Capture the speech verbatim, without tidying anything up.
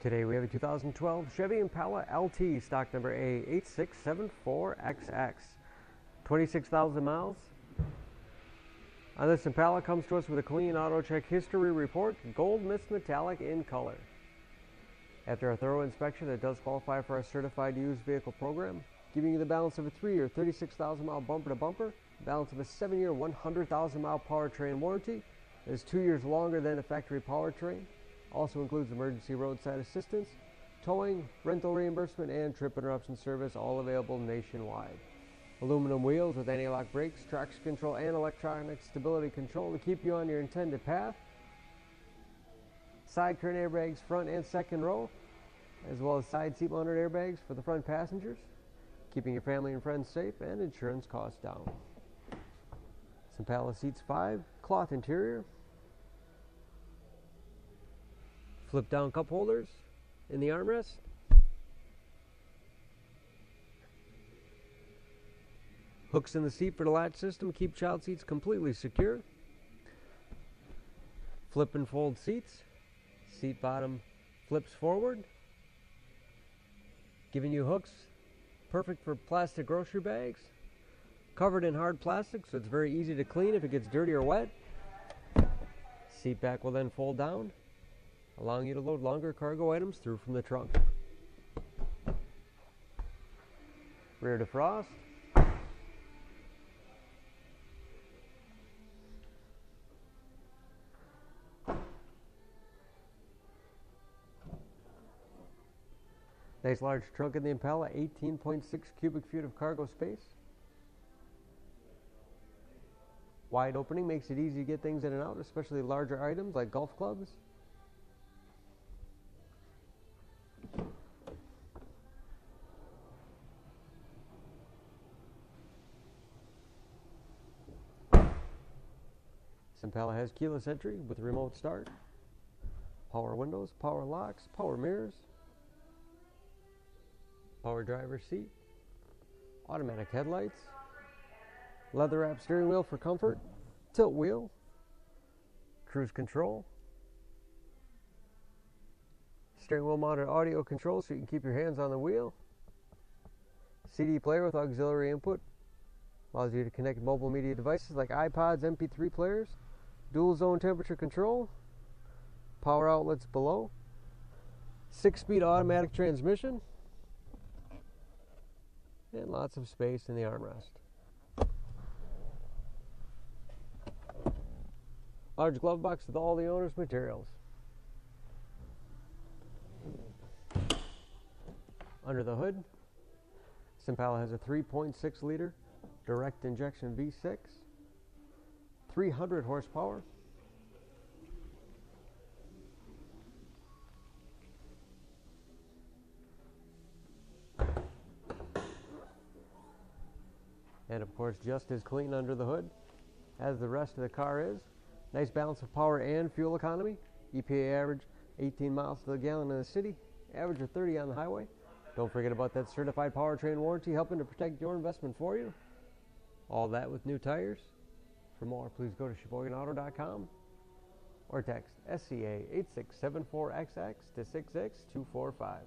Today we have a two thousand twelve Chevy Impala L T, stock number A eight six seven four X X, twenty-six thousand miles. Now this Impala comes to us with a clean auto check history report, gold mist metallic in color. After a thorough inspection, it does qualify for our certified used vehicle program, giving you the balance of a three-year thirty-six thousand mile bumper to bumper, balance of a seven-year one hundred thousand mile powertrain warranty that is two years longer than a factory powertrain. Also includes emergency roadside assistance, towing, rental reimbursement, and trip interruption service, all available nationwide. Aluminum wheels with anti-lock brakes, traction control, and electronic stability control to keep you on your intended path. Side curtain airbags, front and second row, as well as side seat mounted airbags for the front passengers, keeping your family and friends safe and insurance costs down. Impala seats five, cloth interior, flip down cup holders in the armrest, hooks in the seat for the latch system, keep child seats completely secure, flip and fold seats, seat bottom flips forward, giving you hooks perfect for plastic grocery bags, covered in hard plastic so it's very easy to clean if it gets dirty or wet. Seat back will then fold down, allowing you to load longer cargo items through from the trunk. Rear defrost. Nice large trunk in the Impala, eighteen point six cubic feet of cargo space. Wide opening makes it easy to get things in and out, especially larger items like golf clubs. Impala has keyless entry with a remote start, power windows, power locks, power mirrors, power driver's seat, automatic headlights, leather wrapped steering wheel for comfort, tilt wheel, cruise control, steering wheel mounted audio controls so you can keep your hands on the wheel, C D player with auxiliary input, allows you to connect mobile media devices like iPods, M P three players, dual zone temperature control, power outlets below, six-speed automatic transmission, and lots of space in the armrest. Large glove box with all the owner's materials. Under the hood, Impala has a three point six liter direct injection V six, three hundred horsepower. And of course, just as clean under the hood as the rest of the car is. Nice balance of power and fuel economy. E P A average eighteen miles to the gallon in the city, average of thirty on the highway. Don't forget about that certified powertrain warranty helping to protect your investment for you. All that with new tires. For more, please go to sheboygan auto dot com or text S C A eight six seven four X X to six six two four five.